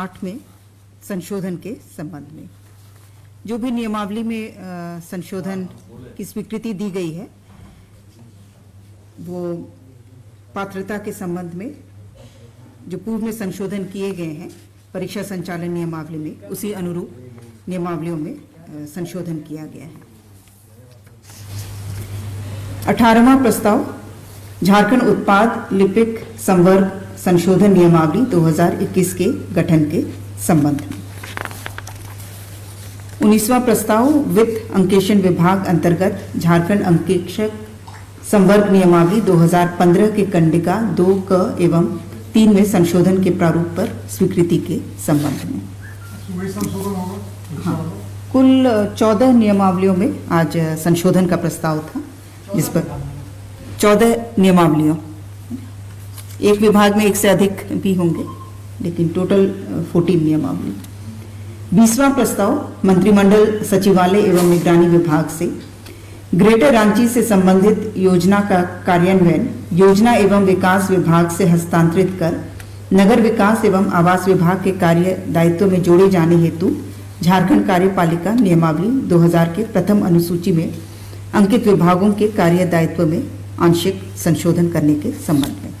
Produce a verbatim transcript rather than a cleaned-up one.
आठ में संशोधन के संबंध में जो भी नियमावली में आ, संशोधन की स्वीकृति दी गई है वो पात्रता के संबंध में जो पूर्व में संशोधन किए गए हैं परीक्षा संचालन नियमावली में उसी अनुरूप नियमावलियों में आ, संशोधन किया गया है। अठारहवां प्रस्ताव झारखंड उत्पाद लिपिक संवर्ग संशोधन नियमावली दो हज़ार इक्कीस के गठन के संबंध में। उन्नीसवां प्रस्ताव वित्त अंकेक्षण विभाग अंतर्गत झारखंड अंकेक्षक संवर्ग नियमावली दो हज़ार पंद्रह के कंडिका दो क एवं तीन में संशोधन के प्रारूप पर स्वीकृति के संबंध में। हाँ, कुल चौदह नियमावलियों में आज संशोधन का प्रस्ताव था जिस पर चौदह नियमावलियों एक विभाग में एक से अधिक भी होंगे लेकिन टोटल चौदह नियमावली। बीसवां प्रस्ताव मंत्रिमंडल सचिवालय एवं निगरानी विभाग से ग्रेटर रांची से संबंधित योजना का कार्यान्वयन योजना एवं विकास विभाग से हस्तांतरित कर नगर विकास एवं आवास विभाग के कार्य दायित्व में जोड़े जाने हेतु झारखंड कार्यपालिका नियमावली दो हज़ार के प्रथम अनुसूची में अंकित विभागों के कार्य दायित्व में आंशिक संशोधन करने के संबंध में।